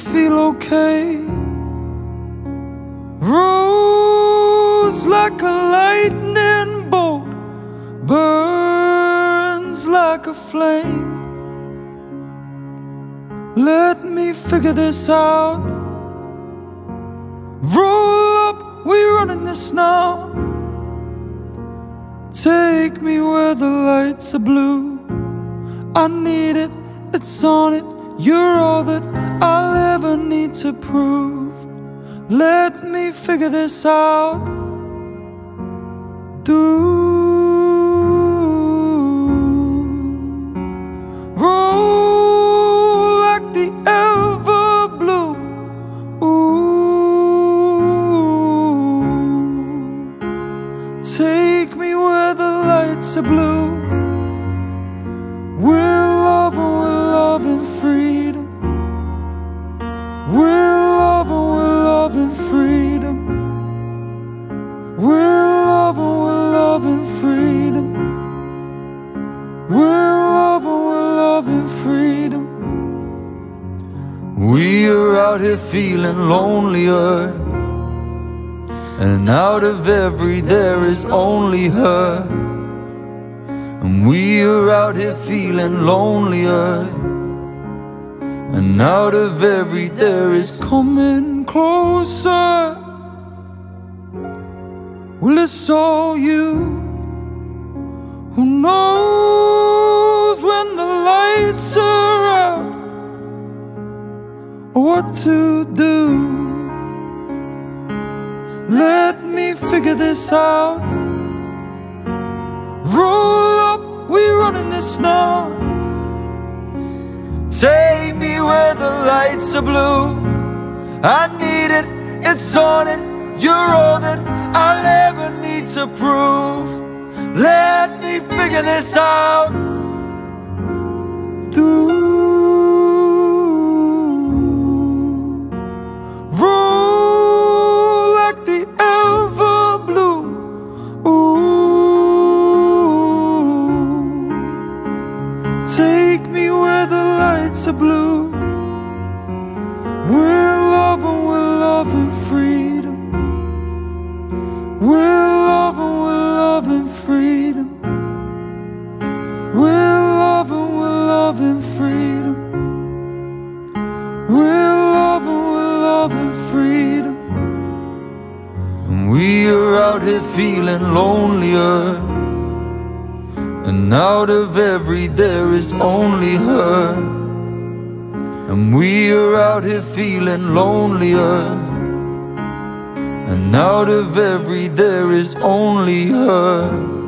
feel okay. Rose like a lightning bolt, burns like a flame. Let me figure this out. Roll up, we're running this now. Take me where the lights are blue. I need it, it's on it. You're all that I'll ever need to prove. Let me figure this out. Roll like the ever blue. Ooh, take me where the lights are blue. Out here feeling lonelier, and out of every there is only her. And we are out here feeling lonelier, and out of every there is coming closer. Well, it's all you who knows when the lights are out what to do. Let me figure this out. Roll up, we're running this now. Take me where the lights are blue. I need it, it's on it. You're all that I'll ever need to prove. Let me figure this out. Take me where the lights are blue. We're loving freedom. We're loving freedom. We're loving freedom. We're loving freedom. And we are out here feeling lonelier, and out of every there is only her. And we are out here feeling lonelier, and out of every there is only her.